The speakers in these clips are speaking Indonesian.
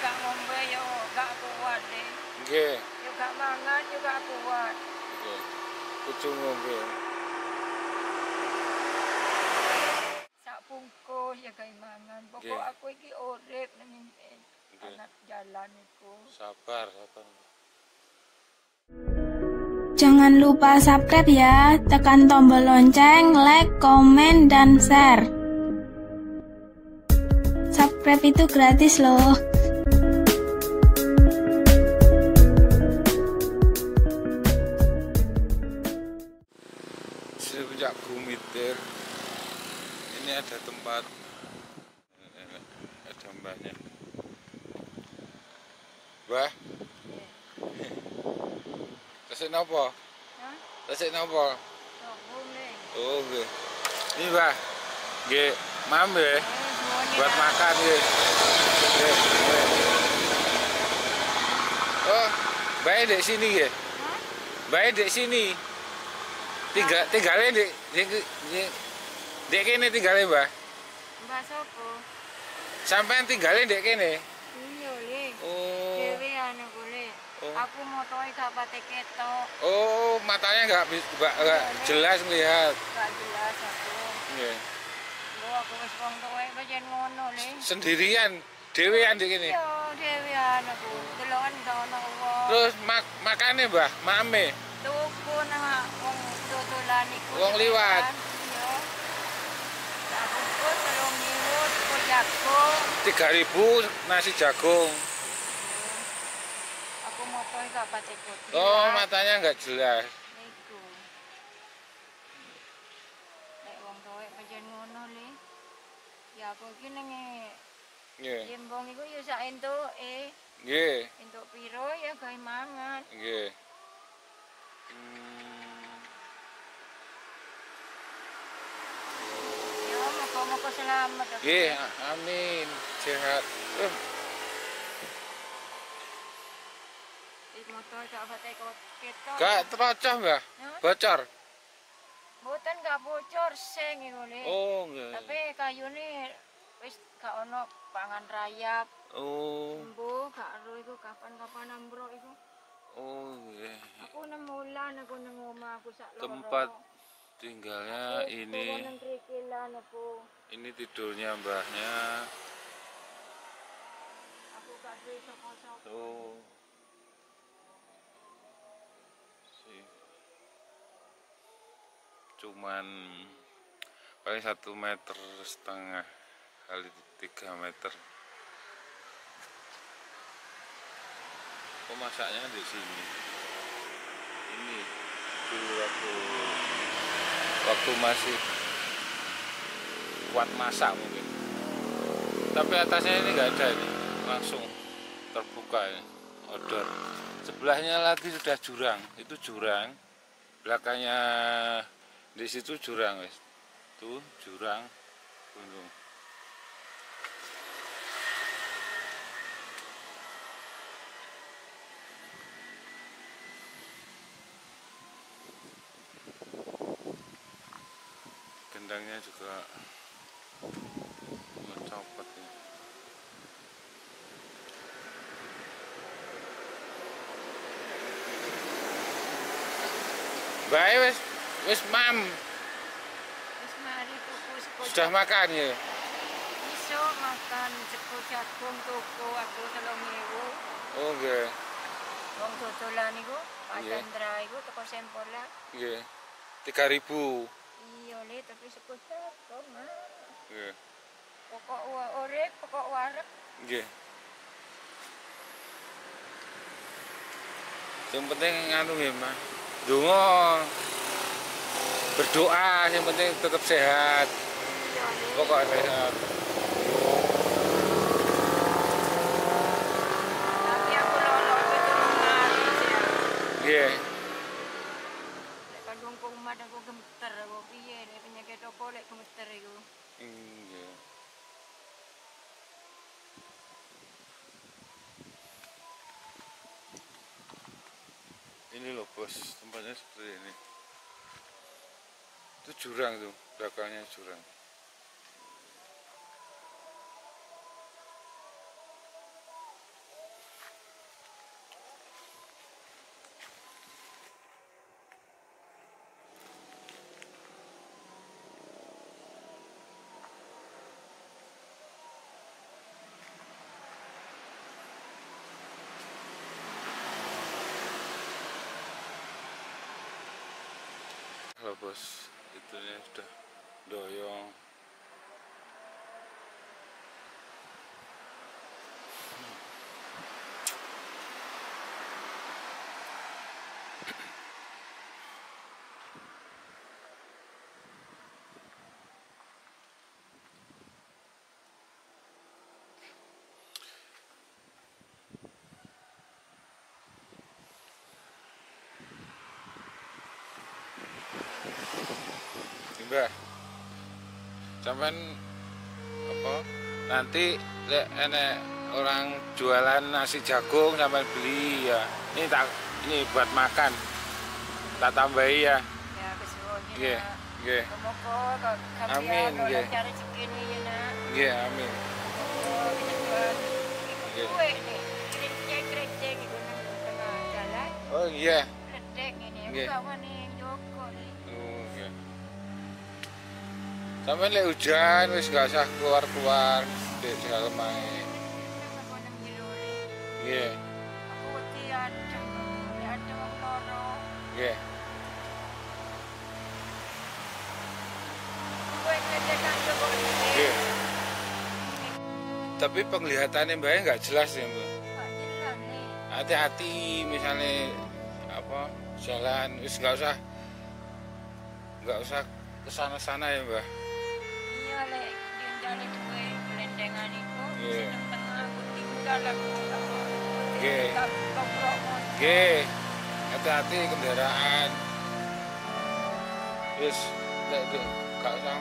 gak ngombe yo gak kuat deh. Nggih. Yo gak mangan yo gak kuat. Nggih. Kudu ngombe. Sak bungkus ya gawe mangan. Pokok aku iki urip ning anak jalan iku. Sabar, sabar. Jangan lupa subscribe ya, tekan tombol lonceng, like, komen, dan share. Subscribe itu gratis loh. Sejak Gumitir ini ada tempat, ada mbahnya. Mbah. Tasik napa? Hah? Tasik napa? Oh, nggih. Ini, Mbah. Nggih, mam nggih. Buat makan nggih. Oh, bae di sini nggih. Hah? Bae di sini. Tinggale ndek kene tinggale, Mbah. Mbah sapa? Sampeyan tinggale ndek kene? Iya, Le. Oh. Dewean aku, Le. Oh. Aku motoe gak pati ketok. Oh, matanya gak jelas melihat. Gak jelas aku. Nggih. Loh, aku wis wong tuwa kok yen ngono, Le. Sendirian, dhewean iki kene. Iya, dhewean aku. Deloken gak ono wong. Terus makane, Mbah, mame. Tuku nang wong dodolan iku. Wong liwat. Iya. Aku kok 3.000 kok jagung. 3.000 nasi jagung. Oh, matanya enggak jelas. Niku. Nek wong tuwa pancen ngono le. Ya apa iki nang nggih. Limbong iku ya sak entuke. Nggih. Entuk piro ya gawe mangan. Nggih. Ya moga-moga selamat. Nggih, amin. Sehat. Motor gak terocor, Mbah? Bocor? Mboten gak bocor, sing iku le. Oh, nggih. Tapi kayune wis gak ono pangan rayap. Oh. Mbo gak ero iku kapan-kapan ambruk iku. Oh, nggih. Aku nemulan aku nang omah aku sak loro. Tempat tinggalnya ini. Ini tidurnya mbahnya. Aku gak duwe sapa-sapa. Oh. Cuman paling 1,5 meter kali 3 meter. Masaknya di sini. Ini dulu waktu masih kuat masak mungkin. Tapi atasnya ini nggak ada ini, langsung terbuka ini, outdoor. Sebelahnya lagi sudah jurang, itu jurang. Belakangnya di situ jurang, guys. Tuh jurang gunung. Gendangnya juga mencopot ini. Baik, wes. Wis mam. Wis mari tuku sego. Sudah makan ya? Iso makan sego jagung tuku aku 3.000. Oh nggih. Wong dodolan niku Pandra iku teko Sempola. Nggih. 3.000. Iya, Le, tapi sego jagung, Mas. Nggih. Pokok urip, pokok wareg. Nggih. Yang penting anu nggih, Mas. Donga. Berdoa, yang penting tetap sehat. Pokoknya sehat. Tapi aku lolok keturunan. Iya. Kadung kok umat aku gemeter, aku piye nek penyakit opo lek gemeter iku. Iya. Ini loh, Bos, tempatnya seperti ini. Itu jurang tuh, belakangnya jurang. terus itunya sudah doyong. Mbah, sampean apa nanti enek orang jualan nasi jagung sampean beli ya, ini buat makan tak tambahi ya. Ya kesuwun. Nggih, nggih. Muga-muga amin nggih. Nggih, amin. Oh iya. Kredek ngene kawane Joko iki. Oh nggih. Sampeyan lek hujan wis gak usah keluar-keluar ndek segala main. Nggih. Aku wedi adem wong loro. Nggih. Tapi penglihatannya mbaknya nggak jelas ya mbak. Hati-hati misalnya apa jalan wis nggak usah kesana-sana ya mbak. Iya lek diundang duwe blendengan iku seneng tengah tinggal aku. Nggih. Nggih. Hati-hati kendaraan. Wis lek gak usah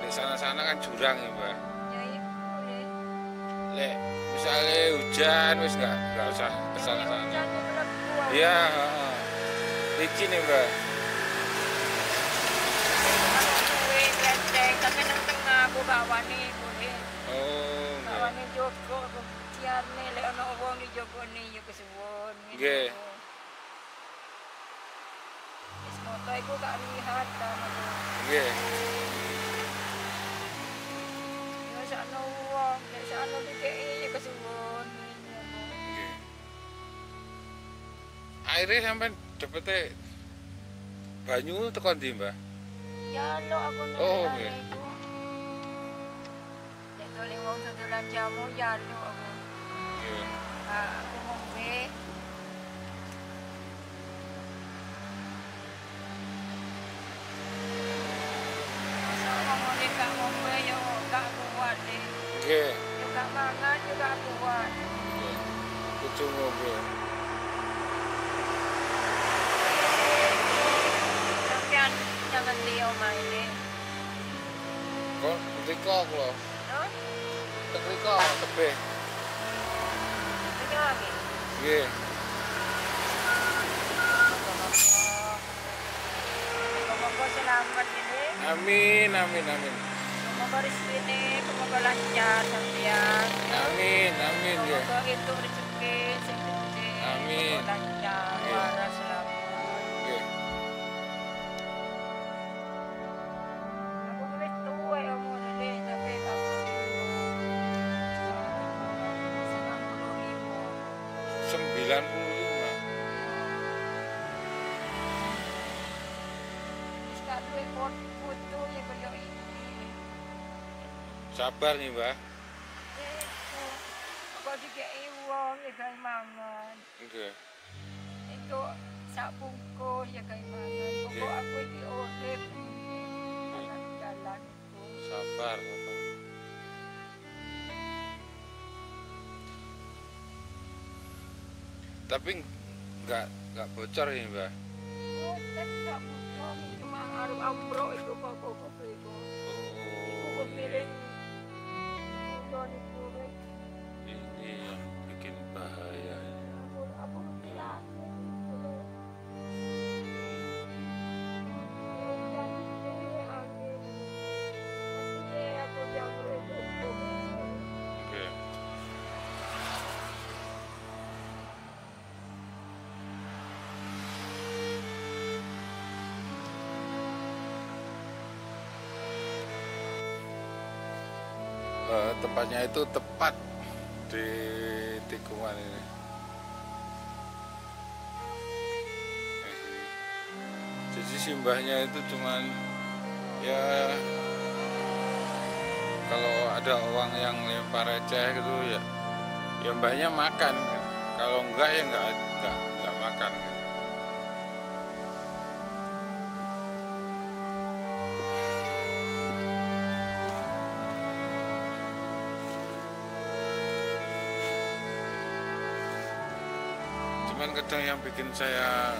di sana-sana kan jurang ya mbak. Lek misalnya hujan wis nggak usah kesana-sana. Iya, heeh. Licin ya mbak. Tapi nang tengah aku bawane boleh. Oh. Bawane Joko tiarne lek ana wong di Jogone ya kesuwun. Nggih. Wis moto iku gak lihat ta. Nggih. Ya sakno wong, lek sakno dikeki ya kesuwun. Nggih. Aire sampean dapete banyu teko ndi, Mbah? Ya lo aku nang. Oh nggih. Nek oleh wong dodolan jamu ya lo aku. Nggih. Ah, aku ngombe. Sama ngombe gak ngombe ya gak kuat deh. Nggih. Juga mangan juga kuat. Nggih. Kudu ngombe. Jangan dia ini. Kok tekikok loh. Hah? Tekikok tebeh. Tekikok lagi. Nggih. Semoga selamat ini. Amin, amin, amin. Semoga rezeki, semoga lancar sampean. Amin, amin nggih. Semoga itu rezeki sing gede. Amin. Lancar, waras selamat. Nggih. Sabar nih mbak. Aku dikei uang ya gak mangan. Oke. Itu sak bungkus ya gak mangan. Pokok aku di oleh jalan itu. Sabar. Tapi nggak bocor ya mbak. Bocor nggak bocor. Cuma arum ambruk itu pokok itu. Aku pilih. Ini yang bikin bahaya. Oke. Tempatnya itu tepat di tikungan ini. Jadi simbahnya itu cuman ya kalau ada orang yang lempar receh gitu ya, ya mbahnya makan gitu. Kalau enggak ya enggak makan gitu. Cuman kadang yang bikin saya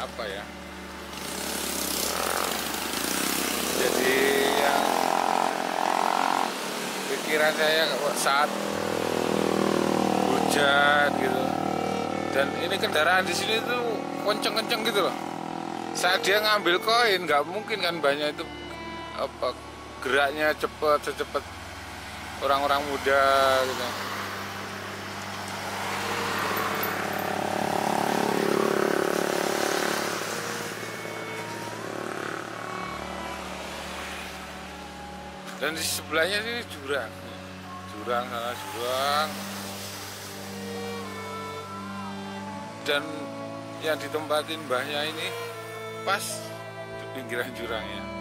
apa ya, jadi yang pikiran saya saat hujan gitu, dan ini kendaraan di sini tuh kenceng-kenceng gitu loh. Saat dia ngambil koin nggak mungkin kan banyak itu apa geraknya secepat orang-orang muda gitu. Dan di sebelahnya ini jurang sana jurang, dan yang ditempatin mbahnya ini pas di pinggiran jurangnya.